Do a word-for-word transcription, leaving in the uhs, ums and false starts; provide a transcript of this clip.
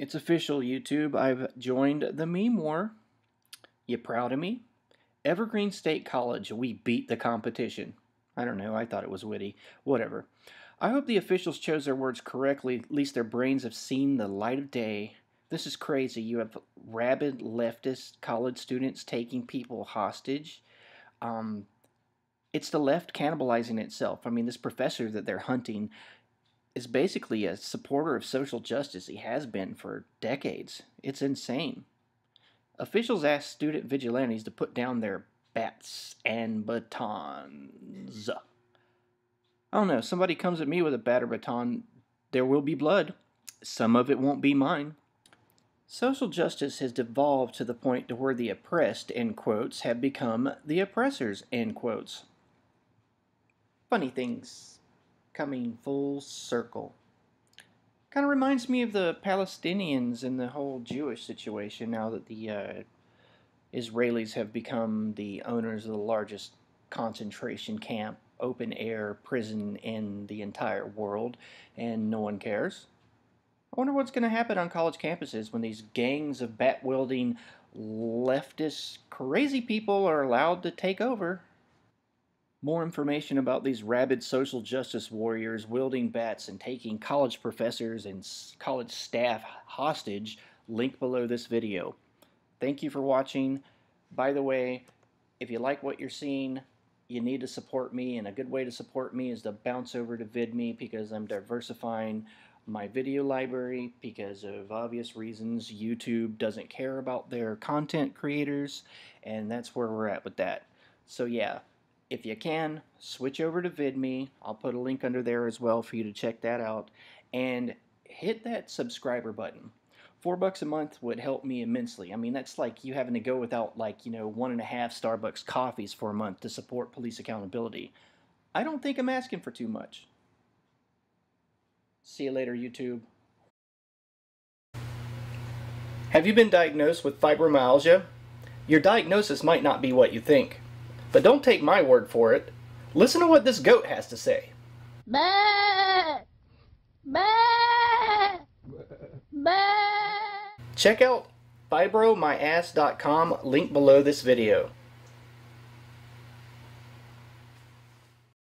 It's official, YouTube. I've joined the meme war. You proud of me? Evergreen State College, we beat the competition. I don't know, I thought it was witty. Whatever. I hope the officials chose their words correctly. At least their brains have seen the light of day. This is crazy. You have rabid leftist college students taking people hostage. Um, it's the left cannibalizing itself. I mean, this professor that they're hunting is basically a supporter of social justice. He has been for decades. It's insane. Officials asked student vigilantes to put down their bats and batons. I don't know. If somebody comes at me with a bat or baton, there will be blood. Some of it won't be mine. Social justice has devolved to the point to where the oppressed, in quotes, have become the oppressors, in quotes. Funny things coming full circle. Kind of reminds me of the Palestinians and the whole Jewish situation now that the uh, Israelis have become the owners of the largest concentration camp, open air prison in the entire world, and no one cares. I wonder what's going to happen on college campuses when these gangs of bat-wielding leftist crazy people are allowed to take over. More information about these rabid social justice warriors wielding bats and taking college professors and college staff hostage, link below this video. Thank you for watching. By the way, if you like what you're seeing, you need to support me, and a good way to support me is to bounce over to VidMe because I'm diversifying my video library because of obvious reasons. YouTube doesn't care about their content creators, and that's where we're at with that. So yeah. If you can, switch over to VidMe. I'll put a link under there as well for you to check that out. And hit that subscriber button. Four bucks a month would help me immensely. I mean, that's like you having to go without, like, you know, one and a half Starbucks coffees for a month to support police accountability. I don't think I'm asking for too much. See you later, YouTube. Have you been diagnosed with fibromyalgia? Your diagnosis might not be what you think. But don't take my word for it. Listen to what this goat has to say. Bah! Bah! Bah! Check out fibromyass dot com, link below this video.